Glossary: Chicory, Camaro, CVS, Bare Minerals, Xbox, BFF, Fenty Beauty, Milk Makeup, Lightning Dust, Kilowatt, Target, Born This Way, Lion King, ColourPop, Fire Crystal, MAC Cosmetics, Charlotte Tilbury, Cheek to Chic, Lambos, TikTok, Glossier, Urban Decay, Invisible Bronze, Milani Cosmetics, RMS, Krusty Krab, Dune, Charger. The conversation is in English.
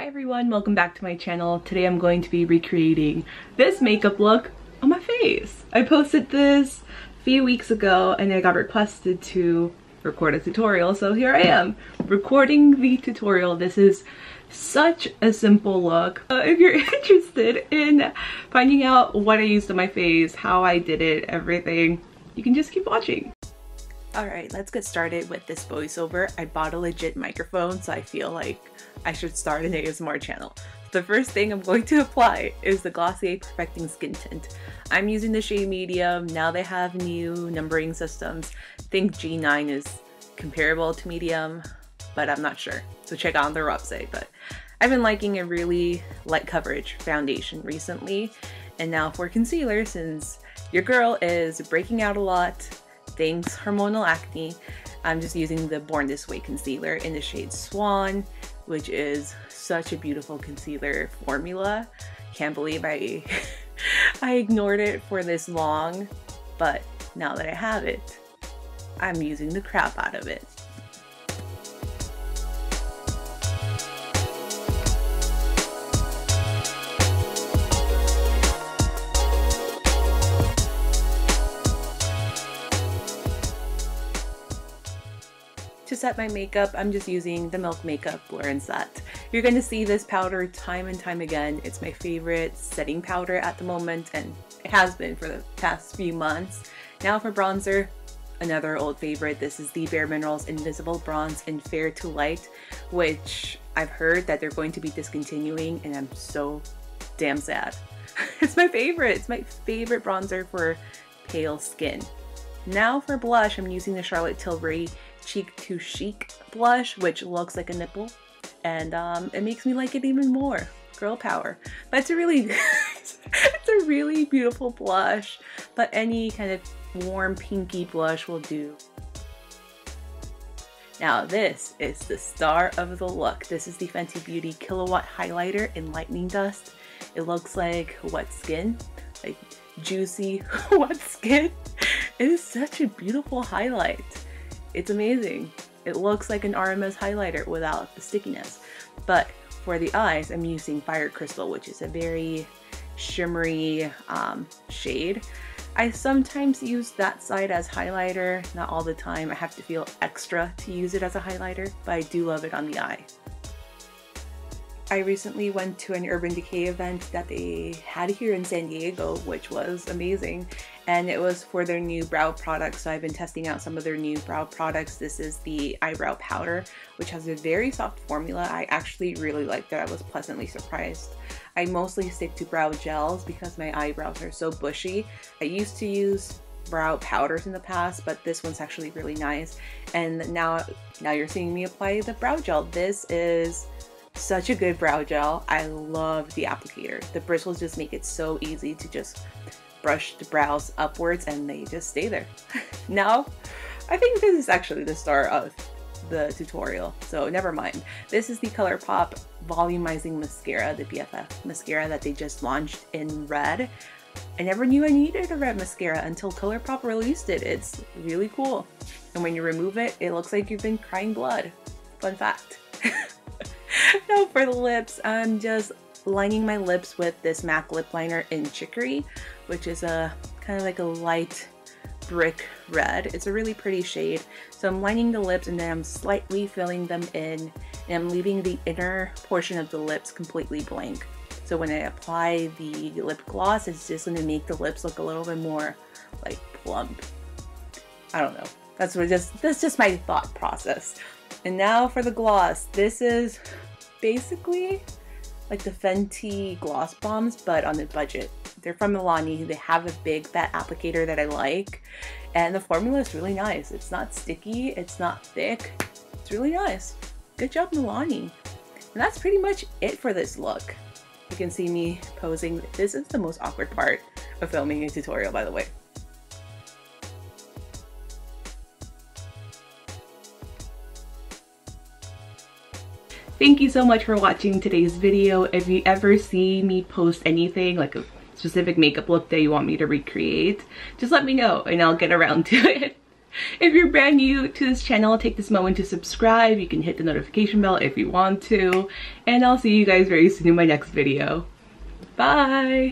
Hi everyone, welcome back to my channel. Today I'm going to be recreating this makeup look on my face. I posted this a few weeks ago and I got requested to record a tutorial, so here I am recording the tutorial. This is such a simple look. If you're interested in finding out what I used on my face, how I did it, everything, you can just keep watching. Alright, let's get started with this voiceover. I bought a legit microphone, so I feel like I should start an ASMR channel. The first thing I'm going to apply is the Glossier Perfecting Skin Tint. I'm using the shade medium. Now they have new numbering systems. I think G9 is comparable to medium, but I'm not sure. So check out their website. But I've been liking a really light coverage foundation recently. And now for concealer, since your girl is breaking out a lot, thanks hormonal acne, I'm just using the Born This Way concealer in the shade Swan, which is such a beautiful concealer formula. Can't believe I ignored it for this long, but now that I have it, I'm using the crap out of it. To set my makeup, I'm just using the Milk Makeup Blur and Set. You're going to see this powder time and time again. It's my favorite setting powder at the moment, and it has been for the past few months. Now for bronzer, another old favorite. This is the Bare Minerals Invisible Bronze in Fair to Light, which I've heard that they're going to be discontinuing, and I'm so damn sad. It's my favorite. It's my favorite bronzer for pale skin. Now for blush, I'm using the Charlotte Tilbury Cheek to Chic blush, which looks like a nipple, and it makes me like it even more. Girl power. But it's a really beautiful blush, but any kind of warm pinky blush will do. Now this is the star of the look. This is the Fenty Beauty Kilowatt highlighter in Lightning Dust. It looks like wet skin, like juicy wet skin. It is such a beautiful highlight. It's amazing. It looks like an RMS highlighter without the stickiness. But for the eyes, I'm using Fire Crystal, which is a very shimmery shade. I sometimes use that side as highlighter, not all the time. I have to feel extra to use it as a highlighter, but I do love it on the eye. I recently went to an Urban Decay event that they had here in San Diego, which was amazing. And it was for their new brow products. So I've been testing out some of their new brow products. This is the eyebrow powder, which has a very soft formula. I actually really liked it. I was pleasantly surprised. I mostly stick to brow gels because my eyebrows are so bushy. I used to use brow powders in the past, but this one's actually really nice. And now you're seeing me apply the brow gel. This is such a good brow gel. I love the applicator. The bristles just make it so easy to just brush the brows upwards and they just stay there. Now, I think this is actually the star of the tutorial, so never mind. This is the ColourPop Volumizing Mascara, the BFF mascara that they just launched in red. I never knew I needed a red mascara until ColourPop released it. It's really cool. And when you remove it, it looks like you've been crying blood. Fun fact. Now for the lips, I'm just lining my lips with this MAC lip liner in Chicory, which is a kind of like a light brick red. It's a really pretty shade. So I'm lining the lips and then I'm slightly filling them in, and I'm leaving the inner portion of the lips completely blank. So when I apply the lip gloss, it's just going to make the lips look a little bit more like plump. I don't know. That's just my thought process. And now for the gloss. This is basically like the Fenty gloss bombs, but on a budget. They're from Milani. They have a big fat applicator that I like, and the formula is really nice. It's not sticky, it's not thick, it's really nice. Good job, Milani. And that's pretty much it for this look. You can see me posing. This is the most awkward part of filming a tutorial, by the way. Thank you so much for watching today's video. If you ever see me post anything, like a specific makeup look that you want me to recreate, just let me know and I'll get around to it. If you're brand new to this channel, take this moment to subscribe. You can hit the notification bell if you want to. And I'll see you guys very soon in my next video. Bye!